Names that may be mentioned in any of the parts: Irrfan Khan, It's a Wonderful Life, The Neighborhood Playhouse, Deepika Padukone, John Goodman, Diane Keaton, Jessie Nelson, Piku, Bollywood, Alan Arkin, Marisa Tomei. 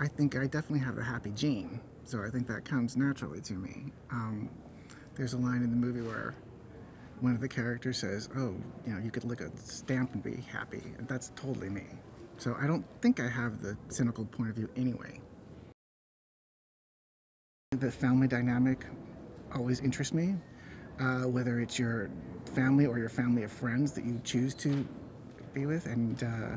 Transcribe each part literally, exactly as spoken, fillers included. I think I definitely have a happy gene, so I think that comes naturally to me. Um, there's a line in the movie where one of the characters says, oh, you know, you could lick a stamp and be happy, and that's totally me. So I don't think I have the cynical point of view anyway. The family dynamic always interests me, uh, whether it's your family or your family of friends that you choose to be with, and uh,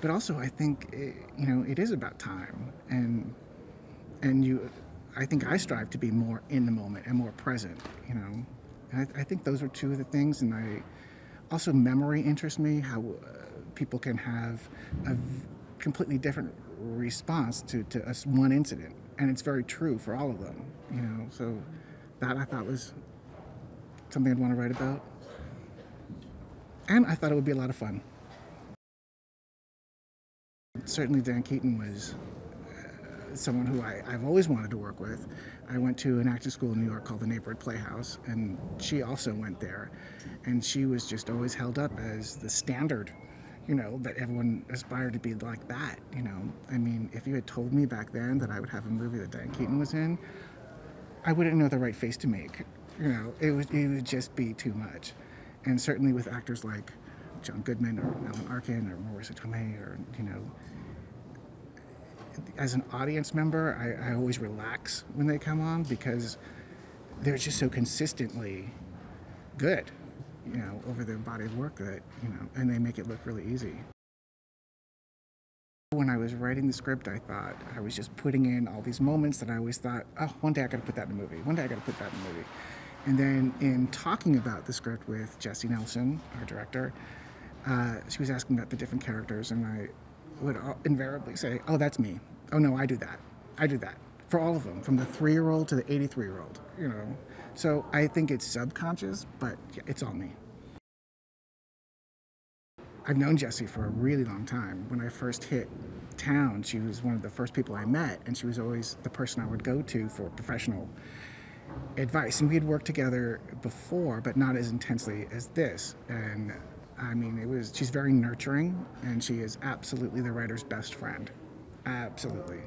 but also I think it, you know it is about time, and and you I think I strive to be more in the moment and more present, you know. And I, th I think those are two of the things, and I also memory interests me, how uh, people can have a completely different response to, to a, one incident, and it's very true for all of them, you know. So that I thought was something I'd want to write about, and I thought it would be a lot of fun. Certainly Diane Keaton was uh, someone who I, I've always wanted to work with. I went to an acting school in New York called The Neighborhood Playhouse, and she also went there, and she was just always held up as the standard, you know, that everyone aspired to be like that, you know. I mean, if you had told me back then that I would have a movie that Diane Keaton was in, I wouldn't know the right face to make, you know. It would, it would just be too much. And certainly with actors like John Goodman or Alan Arkin or Marisa Tomei, or, you know, as an audience member, I, I always relax when they come on because they're just so consistently good, you know, over their body of work that, you know, and they make it look really easy. When I was writing the script, I thought I was just putting in all these moments that I always thought, oh, one day I gotta put that in a movie, one day I gotta put that in a movie. And then in talking about the script with Jessie Nelson, our director, uh, she was asking about the different characters, and I would invariably say, oh, that's me. Oh, no, I do that. I do that. For all of them, from the three-year-old to the eighty-three-year-old, you know. So I think it's subconscious, but yeah, it's all me. I've known Jessie for a really long time. When I first hit town, she was one of the first people I met, and she was always the person I would go to for professional advice, and we had worked together before, but not as intensely as this. And I mean, it was she's very nurturing, and she is absolutely the writer's best friend. Absolutely,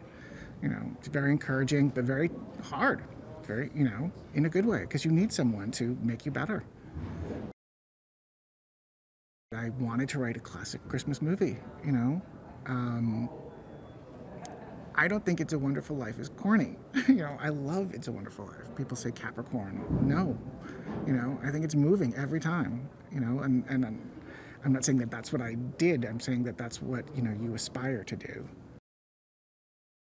you know, it's very encouraging, but very hard, very, you know, in a good way, because you need someone to make you better. I wanted to write a classic Christmas movie, you know. Um, I don't think It's a Wonderful Life is corny. You know, I love It's a Wonderful Life. People say Capricorn. No. You know, I think it's moving every time, you know, and, and I'm, I'm not saying that that's what I did. I'm saying that that's what, you know, you aspire to do.